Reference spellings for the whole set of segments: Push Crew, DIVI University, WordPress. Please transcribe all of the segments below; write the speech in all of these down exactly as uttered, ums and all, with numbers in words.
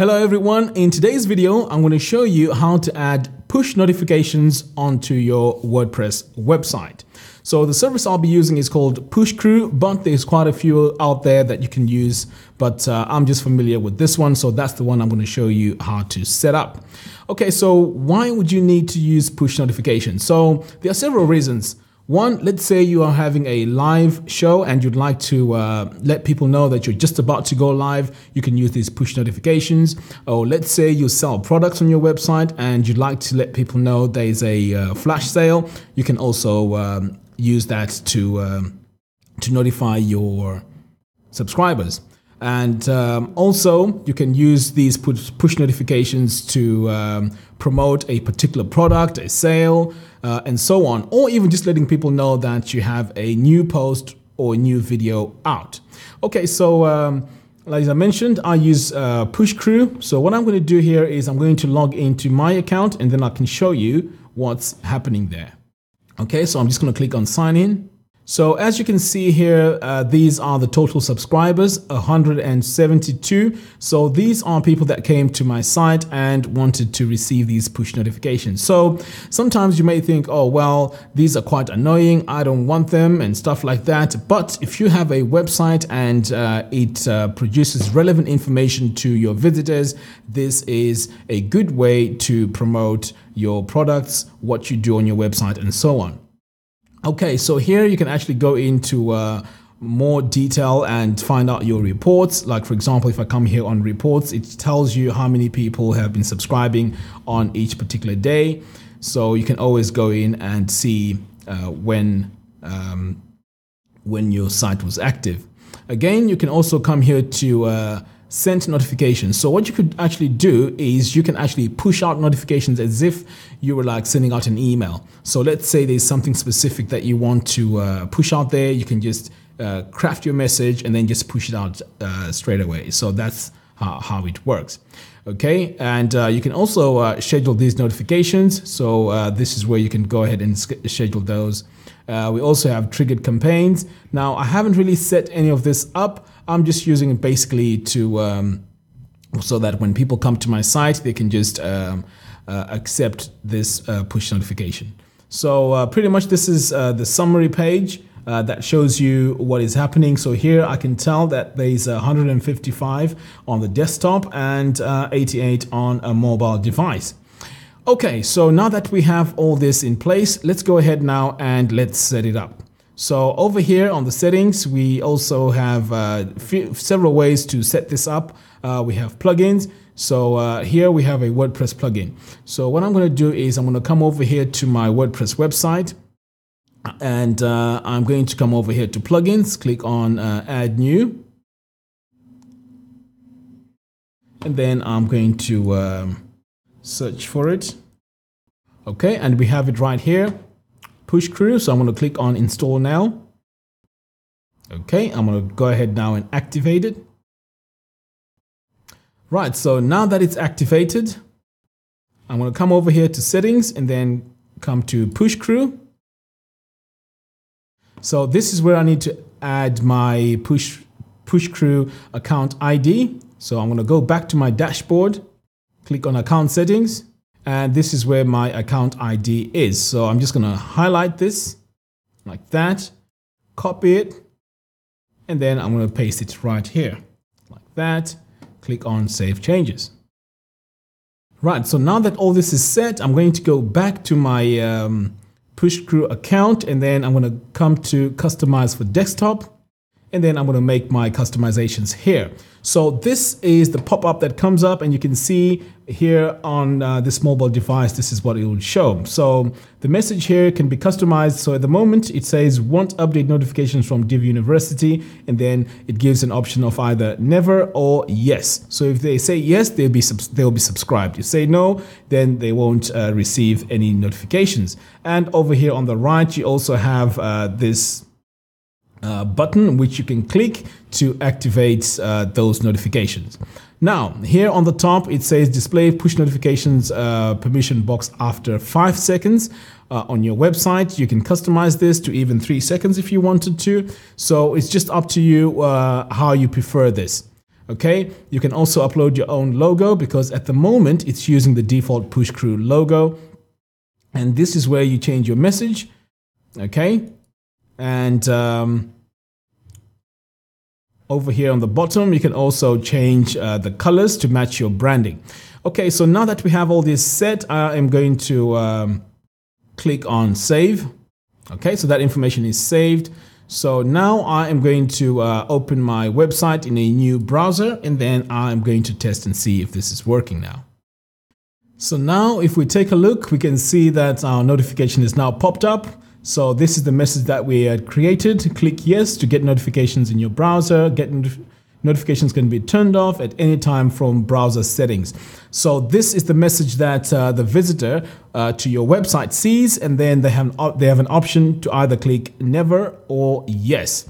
Hello everyone, in today's video, I'm going to show you how to add push notifications onto your WordPress website. So the service I'll be using is called Push Crew, but there's quite a few out there that you can use, but uh, I'm just familiar with this one, so that's the one I'm going to show you how to set up. Okay, so why would you need to use push notifications? So there are several reasons. One, let's say you are having a live show and you'd like to uh, let people know that you're just about to go live. You can use these push notifications. Or let's say you sell products on your website and you'd like to let people know there's a uh, flash sale. You can also um, use that to, um, to notify your subscribers. And um, also, you can use these push notifications to um, promote a particular product, a sale, uh, and so on. Or even just letting people know that you have a new post or a new video out. Okay, so um, as I mentioned, I use uh, Push Crew. So what I'm going to do here is I'm going to log into my account and then I can show you what's happening there. Okay, so I'm just going to click on sign in. So as you can see here, uh, these are the total subscribers, one hundred seventy-two. So these are people that came to my site and wanted to receive these push notifications. So sometimes you may think, oh, well, these are quite annoying. I don't want them and stuff like that. But if you have a website and uh, it uh, produces relevant information to your visitors, this is a good way to promote your products, what you do on your website and so on. Okay, so here you can actually go into uh, more detail and find out your reports. Like for example, if I come here on reports, it tells you how many people have been subscribing on each particular day. So you can always go in and see uh, when, um, when your site was active. Again, you can also come here to uh, send notifications. So what you could actually do is you can actually push out notifications as if you were like sending out an email. So let's say there's something specific that you want to uh, push out there. You can just uh, craft your message and then just push it out uh, straight away. So that's how, how it works. Okay. And uh, you can also uh, schedule these notifications. So uh, this is where you can go ahead and schedule those. Uh, we also have triggered campaigns. Now, I haven't really set any of this up. I'm just using it basically to um, so that when people come to my site, they can just um, uh, accept this uh, push notification. So uh, pretty much this is uh, the summary page uh, that shows you what is happening. So here I can tell that there's one hundred fifty-five on the desktop and uh, eighty-eight on a mobile device. Okay, so now that we have all this in place, let's go ahead now and let's set it up. So over here on the settings, we also have uh, few, several ways to set this up. Uh, we have plugins. So uh, here we have a WordPress plugin. So what I'm going to do is I'm going to come over here to my WordPress website. And uh, I'm going to come over here to plugins, click on uh, add new. And then I'm going to um, search for it. Okay, and we have it right here, Push Crew. So I'm going to click on install now. Okay, I'm going to go ahead now and activate it. Right, so now that it's activated, I'm going to come over here to settings and then come to Push Crew. So this is where I need to add my push push crew account I D. So I'm going to go back to my dashboard. Click on account settings, and this is where my account I D is. So I'm just going to highlight this like that, copy it, and then I'm going to paste it right here like that. Click on save changes. Right, so now that all this is set, I'm going to go back to my um, Push Crew account, and then I'm going to come to customize for desktop. And then I'm going to make my customizations here. So this is the pop-up that comes up, and you can see here on uh, this mobile device, this is what it will show. So the message here can be customized. So at the moment it says want update notifications from DIVI University, and then it gives an option of either never or yes. So if they say yes, they'll be, subs they'll be subscribed. If they say no, then they won't uh, receive any notifications. And over here on the right, you also have uh, this Uh, button which you can click to activate uh, those notifications. Now here on the top it says display push notifications uh, permission box after five seconds uh, on your website. You can customize this to even three seconds if you wanted to. So it's just up to you uh, how you prefer this. Okay, you can also upload your own logo, because at the moment it's using the default Push Crew logo. And this is where you change your message. Okay, and um, over here on the bottom, you can also change uh, the colors to match your branding. Okay, so now that we have all this set, I am going to um, click on save. Okay, so that information is saved. So now I am going to uh, open my website in a new browser, and then I'm going to test and see if this is working now. So now if we take a look, we can see that our notification is now popped up. So this is the message that we had created. Click yes to get notifications in your browser. Get notifications. Notifications can be turned off at any time from browser settings. So this is the message that uh, the visitor uh, to your website sees, and then they have, an they have an option to either click never or yes.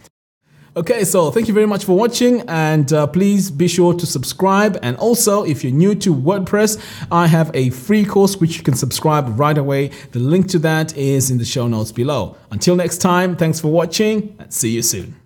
Okay, so thank you very much for watching, and uh, please be sure to subscribe. And also, if you're new to WordPress, I have a free course which you can subscribe right away. The link to that is in the show notes below. Until next time, thanks for watching, and see you soon.